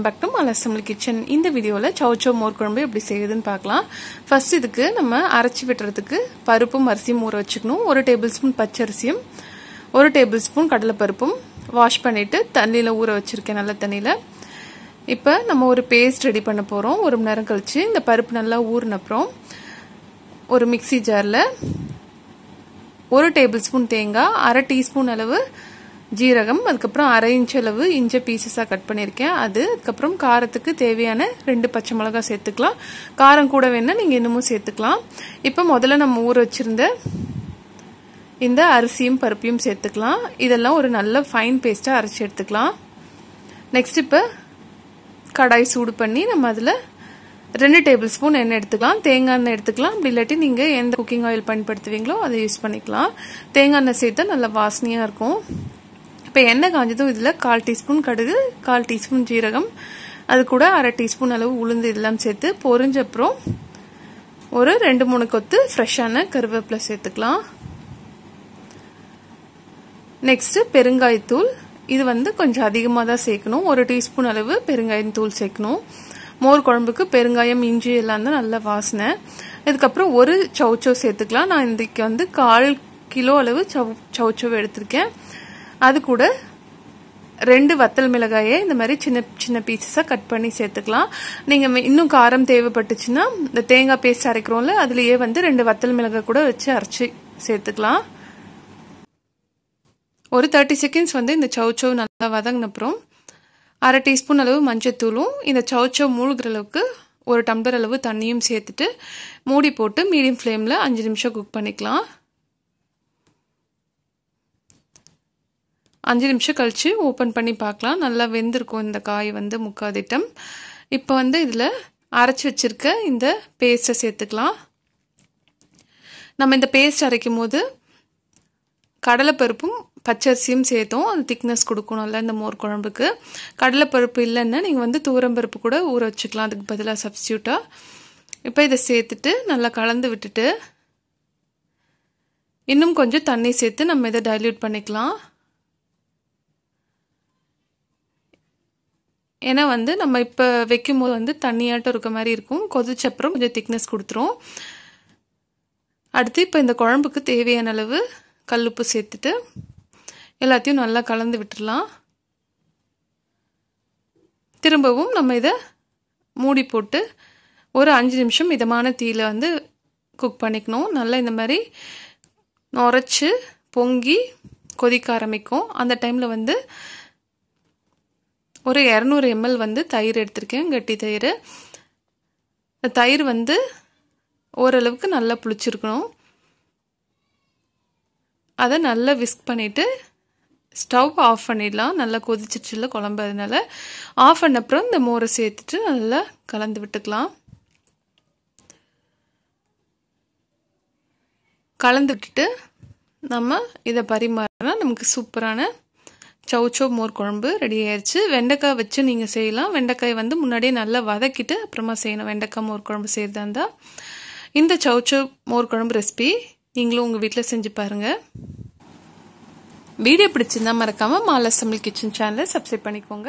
Welcome back to mala's tamil kitchen. In this video, chow chow mor kulambu eppadi seiyudhunu paakalam. First idukku nama arachi vitradhukku paruppum arisiyum oora vechukanum. 1 tablespoon pacharasiyum, 1 tablespoon kadala paruppum wash pannittu thannila oora vechirukken nalla thannila. Ipo nama oru paste ready panna porom. 1 mani neram kalichu indha paruppu nalla oorna appuram oru mixie jar la 1 tablespoon thenga, 1/2 teaspoon alavu ஜீரகம் அதுக்கு அப்புறம் 1/2 inch அளவு இஞ்சி பீசஸா cut பண்ணிருக்கேன் அதுக்கு அப்புறம் காரத்துக்கு தேவையான 2 பச்சை மிளகாய் சேர்த்துக்கலாம் காரம் கூட வேணா நீங்க இன்னும் சேர்த்துக்கலாம் இப்போ முதல்ல நம்ம ஊற வச்சிருந்த இந்த அரிசியும் பருப்பையும் சேர்த்துக்கலாம் இதெல்லாம் ஒரு நல்ல ஃபைன் பேஸ்டா அரைச்சு எடுத்துக்கலாம் நெக்ஸ்ட் இப்ப கடாய் சூடு பண்ணி நம்ம அதுல 2 டேபிள்ஸ்பூன் எண்ணெய் எடுத்துக்கலாம் தேங்காய் எண்ணெய் எடுத்துக்கலாம் அப்படி இல்லட்டி நீங்க எந்த குக்கிங் ஆயில் பயன்படுத்துவீங்களோ அதை யூஸ் பண்ணிக்கலாம் தேங்காய் எண்ணெய் சேர்த்தா நல்ல வாசனையா இருக்கும் இப்ப எண்ணெய் காஞ்சதும் இதல 1/4 டீஸ்பூன் கடுகு 1/4 டீஸ்பூன் ஜீரகம் அது கூட 1/2 டீஸ்பூன் அளவு உளுந்து இதெல்லாம் சேர்த்து பொரிஞ்ச அப்புறம் ஒரு 2-3 கொத்து ஃப்ரெஷான கறிவேப்பிலை சேர்த்துக்கலாம் நெக்ஸ்ட் பெருங்காய தூள் இது வந்து கொஞ்சம் அதிகமா தான் சேர்க்கணும் 1 டீஸ்பூன் அளவு பெருங்காய தூள் சேர்க்கணும் மோர் குழம்புக்கு பெருங்காயம் இஞ்சி எல்லாம் தான் நல்ல வாசனை இதுக்கு அப்புறம் ஒரு சௌச்சோ சேர்த்துக்கலாம் நான் இதுக்கு வந்து 1/4 கிலோ அளவு சௌச்சோ எடுத்துர்க்கேன் அது கூட 2 வத்தல் மிளகாயை இந்த மாதிரி சின்ன சின்ன பீசஸா கட் பண்ணி சேர்த்துக்கலாம் நீங்க இன்னும் காரம் தேவைப்பட்டுச்சுனா இந்த தேங்காய் பேஸ்ட் அரைக்கறோம்ல அதுலயே வந்து 2 வத்தல் மிளகாய் கூட வச்சு அரைச்சு சேர்த்துக்கலாம் ஒரு 30 செகண்ட்ஸ் வந்து இந்த chow chow நல்லா வதங்கன அப்புறம் 1/2 டீஸ்பூன் அளவு மஞ்சள் தூளும் இந்த chow chow மூழ்குற அளவுக்கு 1 டம்ளர் அளவு தண்ணியும் சேர்த்துட்டு மூடி போட்டு மீடியம் ஃப்ளேம்ல 5 நிமிஷம் குக் பண்ணிக்கலாம் 5 நிமிஷம் கழிச்சு ஓபன் பண்ணி பார்க்கலாம் நல்லா வெந்திருக்கும் இந்த காய் வந்து முக்காதிட்டம் இப்போ வந்து இதுல அரைச்சு வச்சிருக்க இந்த பேஸ்ட சேர்த்துக்கலாம் நம்ம இந்த பேஸ்ட் அரைக்கும்போது கடலைப்பருப்பும் பச்சரிசியும் சேர்த்தோம் அது திக்னஸ் கொடுக்கும் நல்லா இந்த மோர் குழம்புக்கு கடலைப்பருப்பு இல்லன்னா நீங்க வந்து தூரம்பருப்பு கூட ஊற வச்சுக்கலாம் அதுக்கு பதிலா சப்ஸ்டிட்யூட்டா இப்போ இத சேர்த்துட்டு நல்லா கலந்து விட்டுட்டு இன்னும் கொஞ்சம் தண்ணி சேர்த்து நம்ம இத டைல்யூட் பண்ணிக்கலாம் ஏனா வந்து நம்ம இப்ப வைக்கும்போது வந்து தண்ணியாட்ட இருக்க மாதிரி இருக்கும் கொதிச்சப்புறம் கொஞ்சம் திக்னஸ் கொடுத்துரும் அடுத்து இப்ப இந்த குழம்புக்கு தேவையான அளவு கல்லுப்பு சேர்த்துட்டு எல்லாத்தையும் நல்லா கலந்து விட்டுறலாம் திரும்பவும் நம்ம இத மூடி போட்டு ஒரு 5 நிமிஷம் மிதமான தீயில வந்து குக் பண்ணிக்கணும் நல்லா இந்த மாதிரி நொரச்சு பொங்கி கொதிக்க ஆரம்பிக்கும் அந்த டைம்ல வந்து ஒரு 200 ml வந்து தயிர் எடுத்துர்க்கேன் கட்டி தயிர் இந்த தயிர் வந்து ஓரளவுக்கு நல்லா புளிச்சிருக்கணும் அத நல்லா விஸ்க் பண்ணிட்டு ஸ்டவ் ஆஃப் பண்ணிடலாம் நல்லா கொதிச்சிடுச்சுல குழம்பு அதனால ஆஃப் பண்ண அப்புறம் இந்த மோரை சேர்த்துட்டு நல்லா கலந்து விட்டுக்கலாம் கலந்து விட்டுட்டு நம்ம இத பரிமாறினா நமக்கு சூப்பரான chow chow மோர் குழம்பு ரெடி ஆயிருச்சு வெண்டைக்காய் வச்சு நீங்க செய்யலாம் வெண்டைக்காய் வந்து முன்னாடியே நல்லா வதக்கிட்டு அப்புறமா செய்யணும் வெண்டைக்காய் மோர் குழம்பு செய்யறதா இந்த chow chow மோர் குழம்பு ரெசிபி நீங்களும் உங்க வீட்ல செஞ்சு பாருங்க வீடியோ பிடிச்சிருந்தா மறக்காம mala's tamil kitchen சேனலை சப்ஸ்கிரைப் பண்ணிக்கோங்க